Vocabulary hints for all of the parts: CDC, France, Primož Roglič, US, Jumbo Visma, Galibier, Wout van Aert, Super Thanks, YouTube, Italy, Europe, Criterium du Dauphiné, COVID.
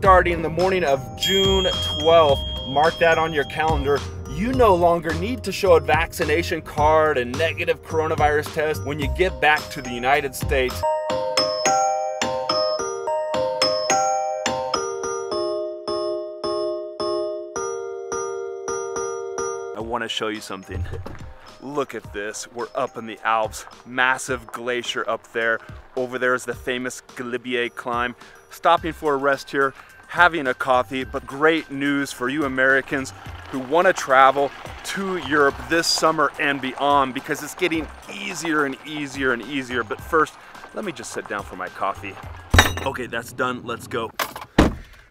starting the morning of June 12th. Mark that on your calendar. You no longer need to show a vaccination card and negative coronavirus test when you get back to the United States. I want to show you something. Look at this, we're up in the Alps, massive glacier up there. Over there is the famous Galibier climb. Stopping for a rest here, having a coffee, but great news for you Americans who want to travel to Europe this summer and beyond, because it's getting easier and easier and easier. But first, let me just sit down for my coffee. Okay, that's done, let's go.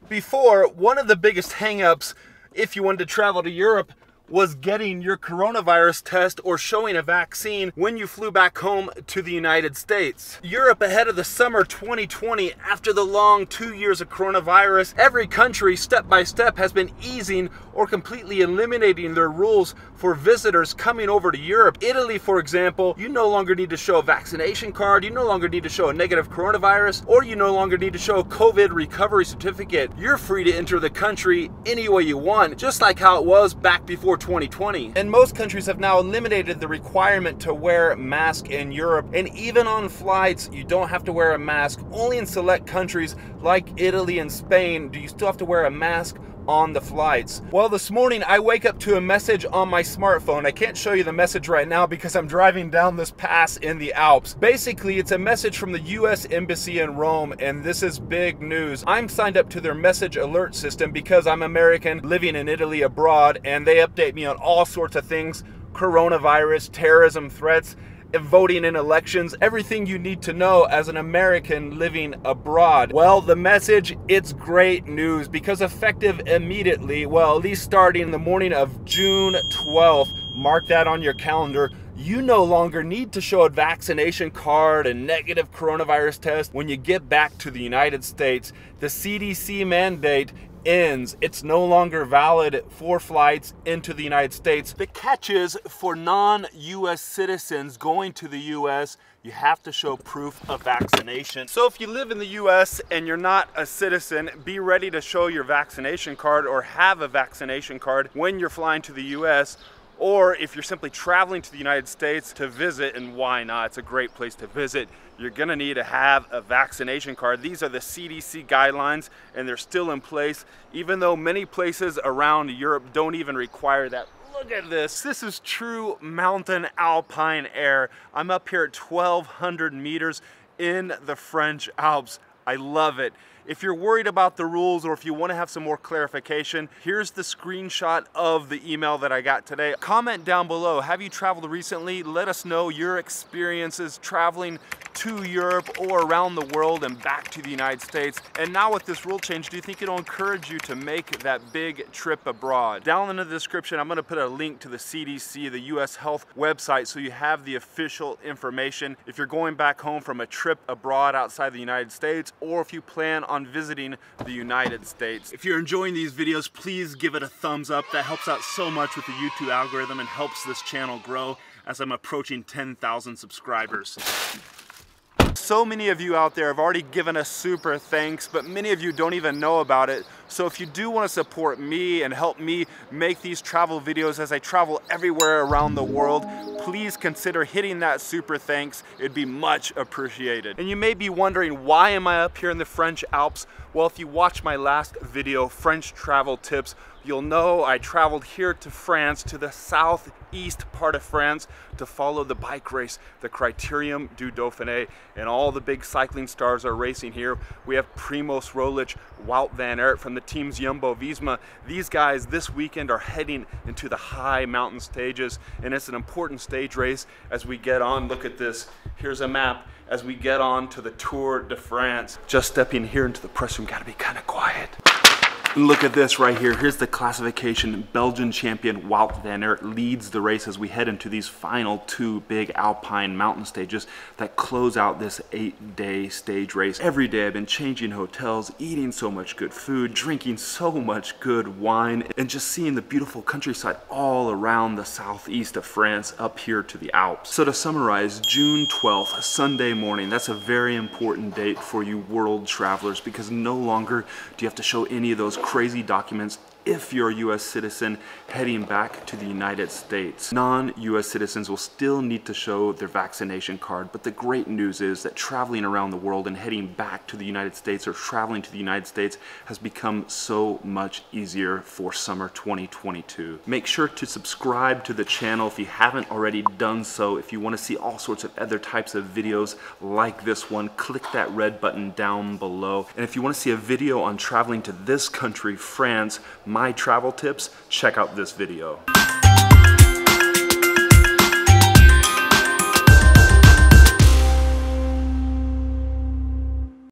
Before, one of the biggest hangups, if you wanted to travel to Europe, was getting your coronavirus test or showing a vaccine when you flew back home to the United States. Europe ahead of the summer 2020, after the long 2 years of coronavirus, every country step by step has been easing or completely eliminating their rules for visitors coming over to Europe. Italy, for example, you no longer need to show a vaccination card, you no longer need to show a negative coronavirus, or you no longer need to show a COVID recovery certificate. You're free to enter the country any way you want, just like how it was back before 2020. And most countries have now eliminated the requirement to wear a mask in Europe. And even on flights, you don't have to wear a mask. Only in select countries like Italy and Spain do you still have to wear a mask on the flights. Well, this morning I wake up to a message on my smartphone. I can't show you the message right now because I'm driving down this pass in the Alps. Basically, it's a message from the US Embassy in Rome, and this is big news. I'm signed up to their message alert system because I'm American living in Italy abroad, and they update me on all sorts of things: coronavirus, terrorism threats, voting in elections, everything you need to know as an American living abroad. Well, the message, it's great news, because effective immediately, well, at least starting the morning of June 12th, mark that on your calendar, you no longer need to show a vaccination card and negative coronavirus test when you get back to the United States. The CDC mandate ends. It's no longer valid for flights into the United States. The catch is, for non-US citizens going to the US, you have to show proof of vaccination. So if you live in the US and you're not a citizen, be ready to show your vaccination card or have a vaccination card when you're flying to the US, or if you're simply traveling to the United States to visit, and why not? It's a great place to visit. You're gonna need to have a vaccination card. These are the CDC guidelines, and they're still in place, even though many places around Europe don't even require that. Look at this. This is true mountain alpine air. I'm up here at 1,200 meters in the French Alps. I love it. If you're worried about the rules, or if you want to have some more clarification, here's the screenshot of the email that I got today. Comment down below, have you traveled recently? Let us know your experiences traveling to Europe or around the world and back to the United States. And now with this rule change, do you think it'll encourage you to make that big trip abroad? Down in the description, I'm going to put a link to the CDC, the US Health website, so you have the official information. If you're going back home from a trip abroad outside the United States, or if you plan on visiting the United States. If you're enjoying these videos, please give it a thumbs up. That helps out so much with the YouTube algorithm and helps this channel grow as I'm approaching 10,000 subscribers. So many of you out there have already given us super thanks, but many of you don't even know about it. So if you do want to support me and help me make these travel videos as I travel everywhere around the world, please consider hitting that super thanks. It'd be much appreciated. And you may be wondering, why am I up here in the French Alps? Well, if you watch my last video, French travel tips, you'll know I traveled here to France, to the southeast part of France, to follow the bike race, the Criterium du Dauphiné, and all the big cycling stars are racing here. We have Primož Roglič, Wout van Aert from the teams Jumbo Visma. These guys this weekend are heading into the high mountain stages, and it's an important stage race as we get on. Look at this, here's a map as we get on to the Tour de France. Just stepping here into the press room, gotta be kind of quiet. And look at this right here. Here's the classification. Belgian champion Wout van Aert leads the race as we head into these final two big alpine mountain stages that close out this 8-day stage race. Every day I've been changing hotels, eating so much good food, drinking so much good wine, and just seeing the beautiful countryside all around the southeast of France up here to the Alps. So to summarize, June 12th, Sunday morning, that's a very important date for you world travelers, because no longer do you have to show any of those crazy documents if you're a US citizen heading back to the United States. Non-US citizens will still need to show their vaccination card, but the great news is that traveling around the world and heading back to the United States, or traveling to the United States, has become so much easier for summer 2022. Make sure to subscribe to the channel if you haven't already done so. If you want to see all sorts of other types of videos like this one, click that red button down below. And if you want to see a video on traveling to this country, France, my travel tips, check out this video.